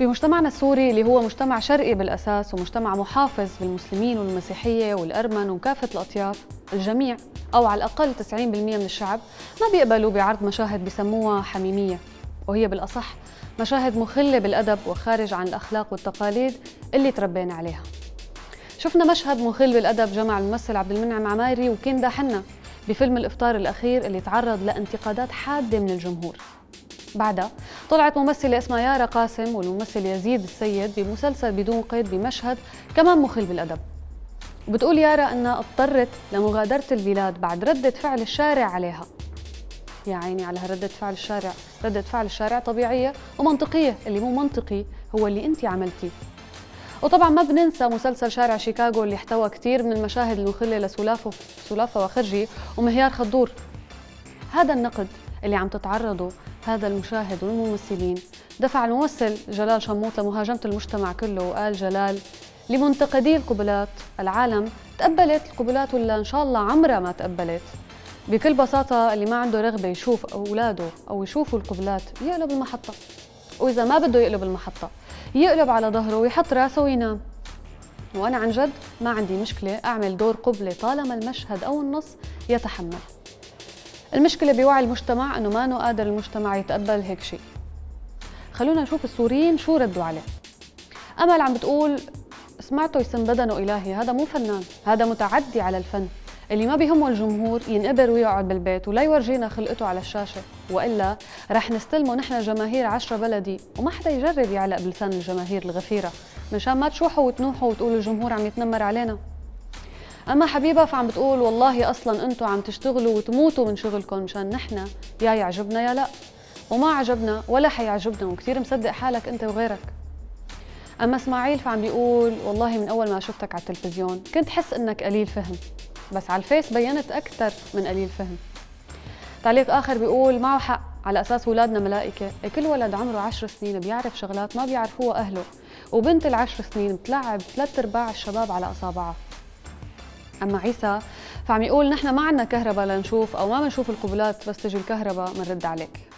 بمجتمعنا السوري اللي هو مجتمع شرقي بالأساس ومجتمع محافظ بالمسلمين والمسيحية والأرمن وكافة الأطياف، الجميع أو على الأقل 90% من الشعب ما بيقبلوا بعرض مشاهد بسموها حميمية، وهي بالأصح مشاهد مخلة بالأدب وخارج عن الأخلاق والتقاليد اللي تربينا عليها. شفنا مشهد مخل بالأدب جمع الممثل عبد المنعم عمايري وكندا حنا بفيلم الإفطار الأخير اللي تعرض لانتقادات حادة من الجمهور. بعدها طلعت ممثلة اسمها يارا قاسم والممثل يزيد السيد بمسلسل بدون قيد بمشهد كمان مخل بالأدب، وبتقول يارا أنها اضطرت لمغادرة البلاد بعد ردة فعل الشارع عليها. يا عيني على ردة فعل الشارع، ردة فعل الشارع طبيعية ومنطقية، اللي مو منطقي هو اللي أنت عملتيه. وطبعا ما بننسى مسلسل شارع شيكاغو اللي احتوى كثير من المشاهد المخلة لسلافة وخرجي ومهيار خضور. هذا النقد اللي عم تتعرضه هذا المشاهد والممثلين دفع الممثل جلال شموط لمهاجمة المجتمع كله، وقال جلال لمنتقدي القبلات: العالم تقبلت القبلات ولا ان شاء الله عمرها ما تقبلت. بكل بساطة اللي ما عنده رغبة يشوف أولاده أو يشوفوا القبلات يقلب المحطة، وإذا ما بده يقلب المحطة يقلب على ظهره ويحط راسه وينام. وأنا عن جد ما عندي مشكلة أعمل دور قبلة طالما المشهد أو النص يتحمل. المشكلة بوعي المجتمع أنه ما قادر المجتمع يتقبل هيك شيء. خلونا نشوف السوريين شو ردوا عليه. أمل عم بتقول: سمعته يسم بدنه إلهي، هذا مو فنان، هذا متعدي على الفن. اللي ما بيهمه الجمهور ينقبر ويقعد بالبيت ولا يورجينا خلقته على الشاشة، وإلا رح نستلمه نحن جماهير 10 بلدي، وما حدا يجرب يعلق بلسان الجماهير الغفيرة مشان ما تشوحوا وتنوحوا وتقولوا الجمهور عم يتنمر علينا. أما حبيبة فعم بتقول: والله أصلا أنتوا عم تشتغلوا وتموتوا من شغلكم مشان نحن يا يعجبنا يا لا، وما عجبنا ولا حيعجبنا، وكثير مصدق حالك أنت وغيرك. أما إسماعيل فعم بيقول: والله من أول ما شفتك على التلفزيون كنت حس أنك قليل فهم، بس على الفيس بينت أكثر من قليل فهم. تعليق آخر بيقول: معه حق، على أساس ولادنا ملائكة، كل ولد عمره 10 سنين بيعرف شغلات ما بيعرفوها أهله، وبنت ال10 سنين بتلعب 3/4 الشباب على أصابعها. أما عيسى فعم يقول: نحن ما عندنا كهرباء لنشوف أو ما بنشوف القبلات، بس تجي الكهرباء بنرد عليك.